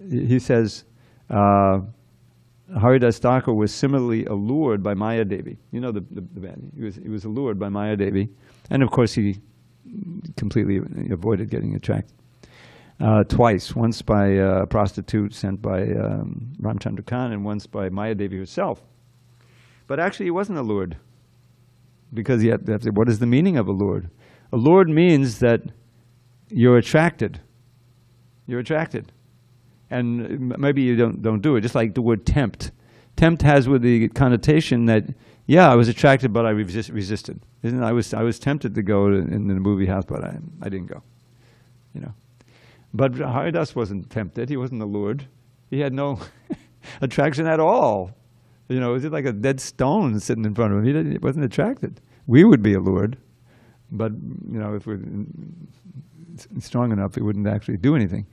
he says, uh, Haridas Thakur was similarly allured by Maya Devi. You know the the, the he was he was allured by Maya Devi, and of course he completely avoided getting attracted uh, twice. Once by a prostitute sent by um, Ramchandra Khan, and once by Maya Devi herself. But actually, he wasn't allured, because you have to say, what is the meaning of allured? Allured means that you're attracted. You're attracted. And maybe you don't, don't do it, just like the word tempt. Tempt has with the connotation that, yeah, I was attracted, but I resist, resisted. Isn't it? I was, I was tempted to go to, in the movie house, but I, I didn't go. You know. But Haridas wasn't tempted. He wasn't allured. He had no attraction at all. You know, it was like a dead stone sitting in front of him. He, didn't, he wasn't attracted. We would be allured, but, you know, if we're strong enough, it wouldn't actually do anything.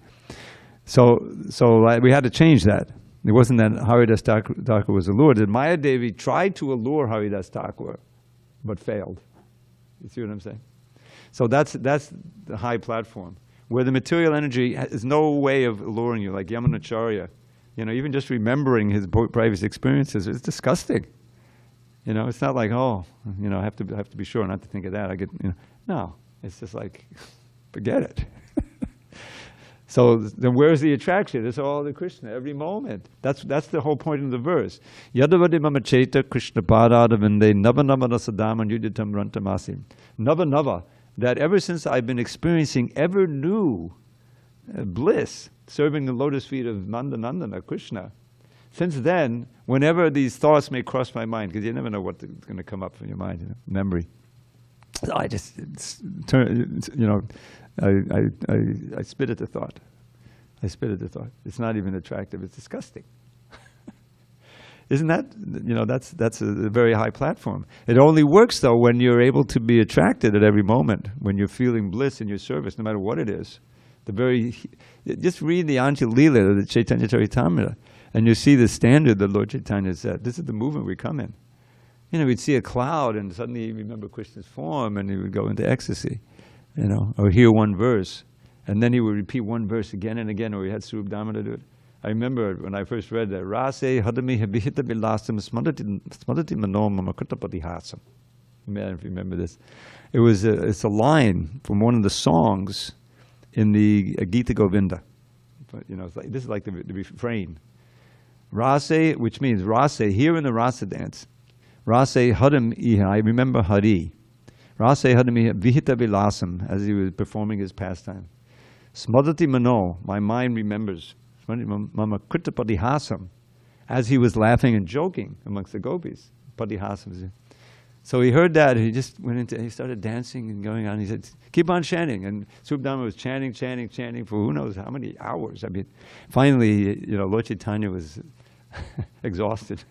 So, so like, we had to change that. It wasn't that Haridas Thakur was allured. That Maya Devi tried to allure Haridas Thakur, but failed. You see what I'm saying? So that's, that's the high platform, where the material energy has no way of alluring you, like Yamunacharya. You know, even just remembering his previous experiences, it's disgusting. You know, it's not like, oh, you know, I have to, I have to be sure not to think of that. I get, you know, no, it's just like, forget it. So then where's the attraction? It's all the Krishna, every moment. That's, that's the whole point of the verse. Yadavadimamacheta Krishna paradavinde navanavanasadam yuditam rantamasim. Navanava, that ever since I've been experiencing ever new uh, bliss, serving the lotus feet of Nandanandana, Krishna. Since then, whenever these thoughts may cross my mind, because you never know what's going to come up from your mind, you know, memory. So I just, it's, you know, I, I, I, I spit at the thought. I spit at the thought. It's not even attractive. It's disgusting. Isn't that, you know, that's, that's a, a very high platform. It only works, though, when you're able to be attracted at every moment, when you're feeling bliss in your service, no matter what it is. The very, just read the Anja Leela, the Chaitanya Charitamrita, and you see the standard that Lord Chaitanya set. This is the movement we come in. You know, we'd see a cloud and suddenly you remember Krishna's form and he would go into ecstasy, you know, or hear one verse. And then he would repeat one verse again and again, or he had Surub Damodar do it. I remember when I first read that, Rase Hadami Habihita Vilasam Smadati Manomam Akutapati Hasam. You may not remember this. It was a, it's a line from one of the songs in the uh, Gita Govinda. But, you know, it's like, this is like the, the refrain. Rase, which means Rase, here in the Rasa dance. Rase Harim Iha, I remember Hari. Rase Harim Iha, Vihita Vilasam, as he was performing his pastime. Smadati Mano, my mind remembers. Mama Kutta Padihasam, as he was laughing and joking amongst the gopis. Padihasam. So he heard that, he just went into, he started dancing and going on. He said, keep on chanting. And Subdhamma was chanting, chanting, chanting for who knows how many hours. I mean, finally, you know, Lord Chaitanya was exhausted,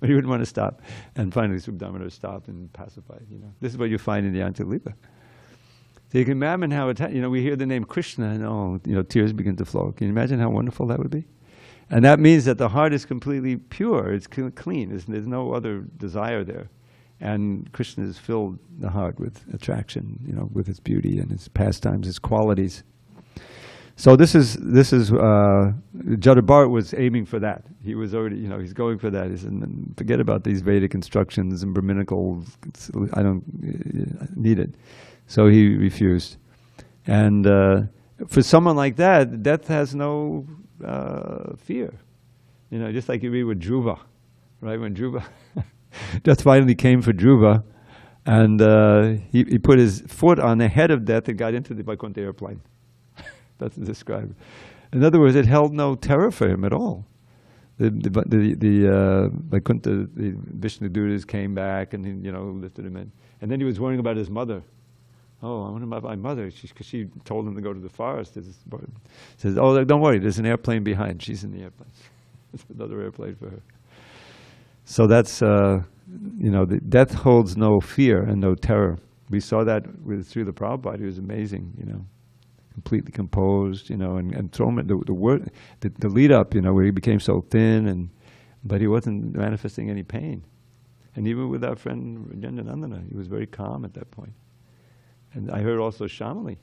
but he wouldn't want to stop. And finally, Subdhamma stopped and pacified, you know. This is what you find in the Anja Leela. So you can imagine how it, you know, we hear the name Krishna and, oh, you know, tears begin to flow. Can you imagine how wonderful that would be? And that means that the heart is completely pure, it's clean, there's, there's no other desire there. And Krishna has filled the heart with attraction, you know, with his beauty and his pastimes, his qualities. So this is, this is, uh, Jada Bharata was aiming for that. He was already, you know, he's going for that. He said, forget about these Vedic instructions and Brahminical, I don't uh, need it. So he refused. And, uh, for someone like that, death has no uh, fear. You know, just like you read with Dhruva, right? When Dhruva, death finally came for Dhruva, and uh, he, he put his foot on the head of death and got into the Vaikuntha airplane. That's described. In other words, it held no terror for him at all. The the the, the uh, Vaikuntha, the Vishnu Dutas came back and he, you know, lifted him in, and then he was worrying about his mother. Oh, I wonder about my mother, because she, she told him to go to the forest. It says, oh, don't worry, there's an airplane behind. She's in the airplane. It's another airplane for her. So that's, uh, you know, the death holds no fear and no terror. We saw that with Srila Prabhupada. He was amazing, you know, completely composed, you know, and, and thrown, the, the word, the, the lead up, you know, where he became so thin, and but he wasn't manifesting any pain. And even with our friend Yashoda Nanda, he was very calm at that point. And I heard also Shamali.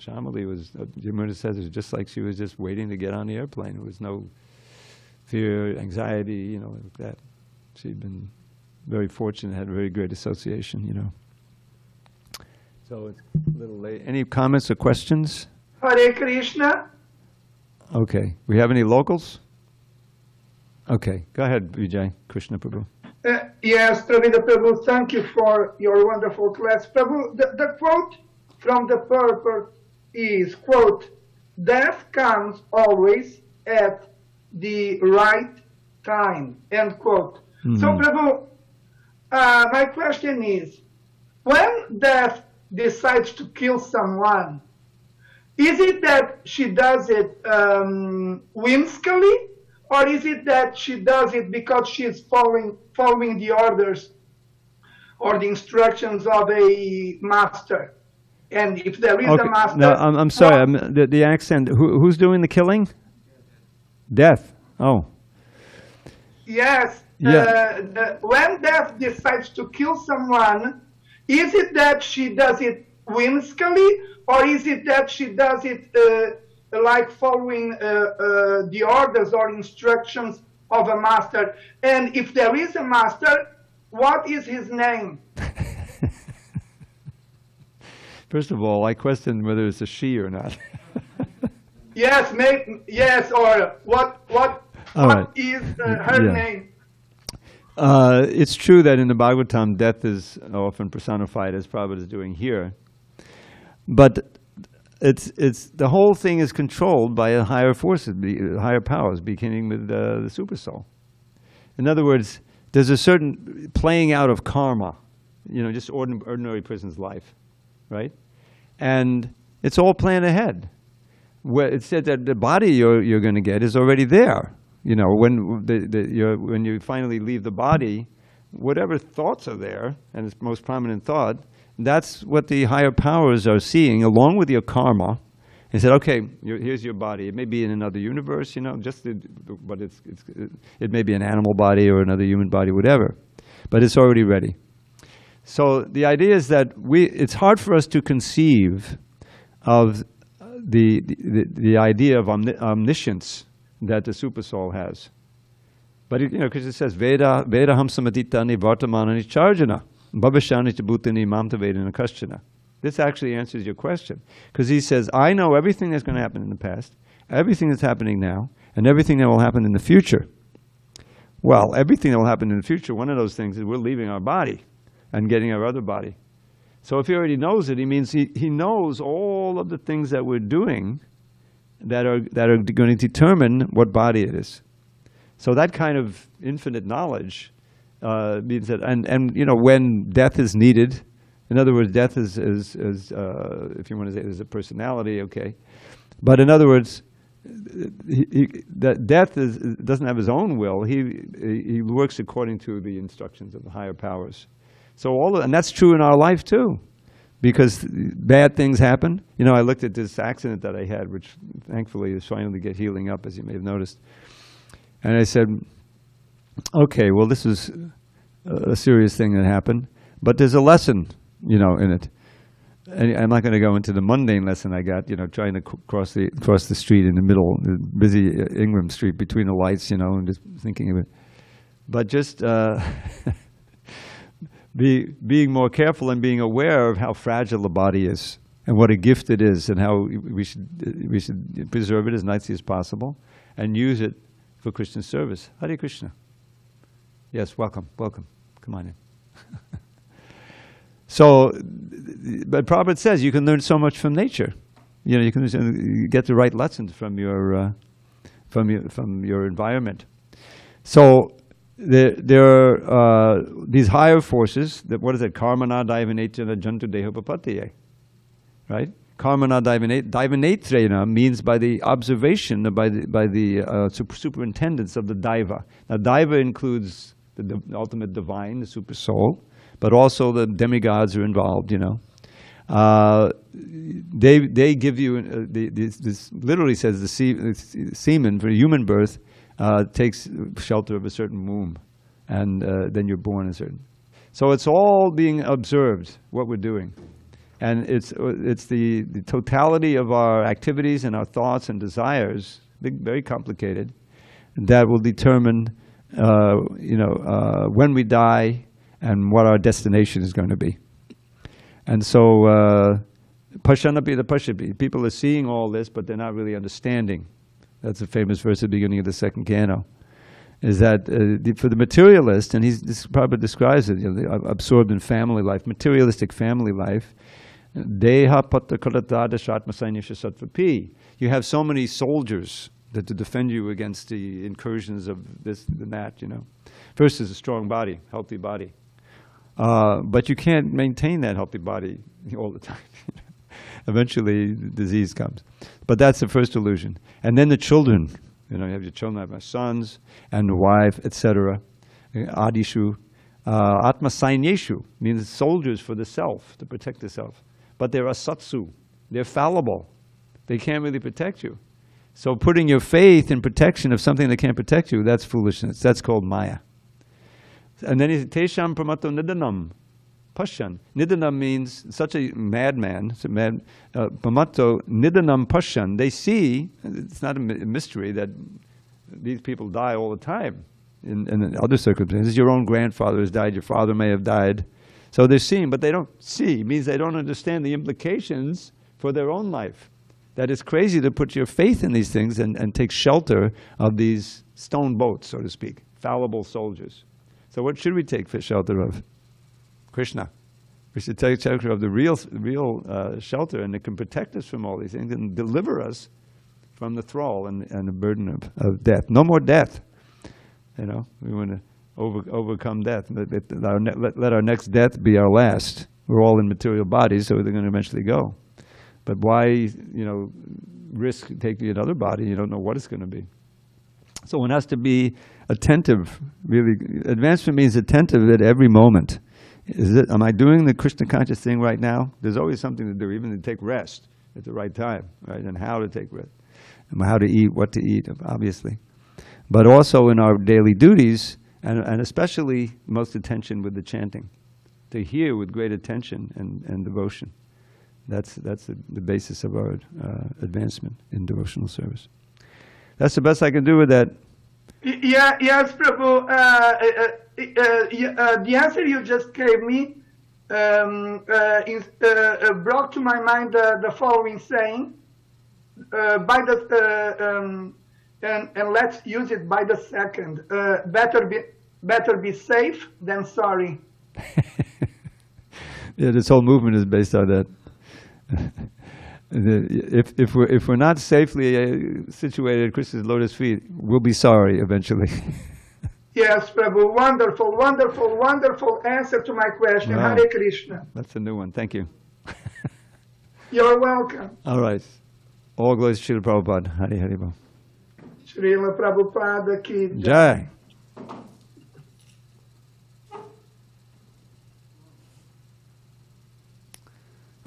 Shamali was, uh, Yamuna says, it was just like she was just waiting to get on the airplane. There was no fear, anxiety, you know, like that. She'd been very fortunate, had a very great association, you know. So it's a little late. Any comments or questions? Hare Krishna. Okay. We have any locals? Okay. Go ahead, Vijay. Krishna Prabhu. Uh, yes, Pravida Prabhu, thank you for your wonderful class. Prabhu, the, the quote from the purport is, quote, death comes always at the right time, end quote. Mm-hmm. So Prabhu, uh, my question is, when death decides to kill someone, is it that she does it um, whimsically? Or is it that she does it because she is following, following the orders or the instructions of a master? And if there is okay. a master... No, I'm, I'm sorry, no. I'm, the, the accent, Who, who's doing the killing? Death. Oh. Yes. Yeah. Uh, the, when death decides to kill someone, is it that she does it whimsically, or is it that she does it... Uh, like following uh, uh, the orders or instructions of a master? And if there is a master, what is his name? First of all, I question whether it's a she or not. Yes, may, yes, or what, what, all what right. is uh, her yeah. name? Uh, it's true that in the Bhagavatam, death is often personified as Prabhupada is doing here. But It's, it's, the whole thing is controlled by a higher forces, higher powers, beginning with uh, the super soul. In other words, there's a certain playing out of karma, you know, just ordin ordinary person's life, right? And it's all planned ahead. Where it said that the body you're, you're going to get is already there. You know, when, the, the, you're, when you finally leave the body, whatever thoughts are there, and its most prominent thought, that's what the higher powers are seeing, along with your karma. They said, okay, here's your body. It may be in another universe, you know, just, the, but it's, it's, it may be an animal body or another human body, whatever. But it's already ready. So the idea is that we, it's hard for us to conceive of the, the, the idea of omni omniscience that the Supersoul has. But, it, you know, because it says, Veda, Veda hamsamaditani vartamanani charjana. This actually answers your question, because he says, I know everything that's going to happen in the past, everything that's happening now, and everything that will happen in the future. Well, everything that will happen in the future, one of those things is we're leaving our body and getting our other body. So if he already knows it, he means he, he knows all of the things that we're doing that are, that are going to determine what body it is. So that kind of infinite knowledge Uh, means that, and, and you know, when death is needed, in other words, death is, is, is uh, if you want to say it is a personality, okay. But in other words, he, he, that death is, doesn't have his own will. He, he works according to the instructions of the higher powers. So all of, and that's true in our life too, because bad things happen. You know, I looked at this accident that I had, which thankfully is finally get healing up, as you may have noticed. And I said, okay, well, this is a serious thing that happened, but there's a lesson, you know, in it. And I'm not going to go into the mundane lesson I got, you know, trying to cross the cross the street in the middle, busy Ingram Street between the lights, you know, and just thinking of it. But just uh, be, being more careful and being aware of how fragile the body is, and what a gift it is, and how we should, we should preserve it as nicely as possible and use it for Krishna's service. Hare Krishna. Yes, welcome, welcome. Come on in. So, but Prabhupada says you can learn so much from nature. You know, you can you get the right lessons from your, uh, from your, from your environment. So there, there are uh, these higher forces. That what is it? Karmana daivanetrena jantu dehopapatiye, right? Karmana daivanetrena means by the observation, by the by the uh, super, superintendence of the daiva. Now, daiva includes the, the ultimate divine, the super soul, but also the demigods are involved. You know. Uh, they, they give you, uh, the, this, this literally says the se semen for human birth uh, takes shelter of a certain womb, and uh, then you're born a certain. So it's all being observed, what we're doing. And it's, it's the, the totality of our activities and our thoughts and desires, very complicated, that will determine uh, you know, uh, when we die and what our destination is going to be. And so, uh, Pashanapi the Pashapi, people are seeing all this, but they're not really understanding. That's a famous verse at the beginning of the second canto, is that uh, the, for the materialist, and he's, this Prabhupada describes it, you know, absorbed in family life, materialistic family life, deha patta karatha dashatma sainisha sattvapi. You have so many soldiers that to defend you against the incursions of this and that, you know. First is a strong body, healthy body. Uh, but you can't maintain that healthy body all the time. Eventually, disease comes. But that's the first illusion. And then the children. You know, you have your children, I have my sons, and the wife, et cetera. Adishu. Uh, Atma sainyeshu means soldiers for the self, to protect the self. But they're asatsu. They're fallible. They can't really protect you. So putting your faith in protection of something that can't protect you, that's foolishness. That's called maya. And then he says, Tesham Pramato Nidanam, Pashyan. Nidanam means such a madman, mad, uh, Pramato Nidanam Pashyan. They see, it's not a mystery that these people die all the time in, in other circumstances. Your own grandfather has died, your father may have died. So they're seeing, but they don't see. It means they don't understand the implications for their own life. That it's crazy to put your faith in these things and, and take shelter of these stone boats, so to speak, fallible soldiers. So what should we take for shelter of? Krishna. We should take shelter of the real, real uh, shelter, and it can protect us from all these things and deliver us from the thrall and, and the burden of, of death. No more death. You know, we want to over, overcome death. Let, let, our ne let, let our next death be our last. We're all in material bodies, so they're going to eventually go. But why, you know, risk taking another body? You don't know what it's going to be. So one has to be attentive, really. Advancement means attentive at every moment. Is it, am I doing the Krishna conscious thing right now? There's always something to do, even to take rest at the right time, right? And how to take rest, and how to eat, what to eat, obviously. But also in our daily duties, and, and especially most attention with the chanting, to hear with great attention and, and devotion. That's, that's the, the basis of our uh, advancement in devotional service. That's the best I can do with that. Yeah, yes, Prabhu. Uh, uh, uh, uh, the answer you just gave me um, uh, is, uh, uh, brought to my mind uh, the following saying: uh, "By the uh, um, and and let's use it by the second. Uh, better be better be safe than sorry." Yeah, this whole movement is based on that. If, if, we're, if we're not safely uh, situated at Krishna's lotus feet, we'll be sorry eventually. Yes, Prabhu. Wonderful, wonderful, wonderful answer to my question. Wow. Hare Krishna. That's a new one. Thank you. You're welcome. All right. All glory to Srila Prabhupada. Hare Hare Bol. Srila Prabhupada ki jai.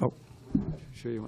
Oh, sure you want.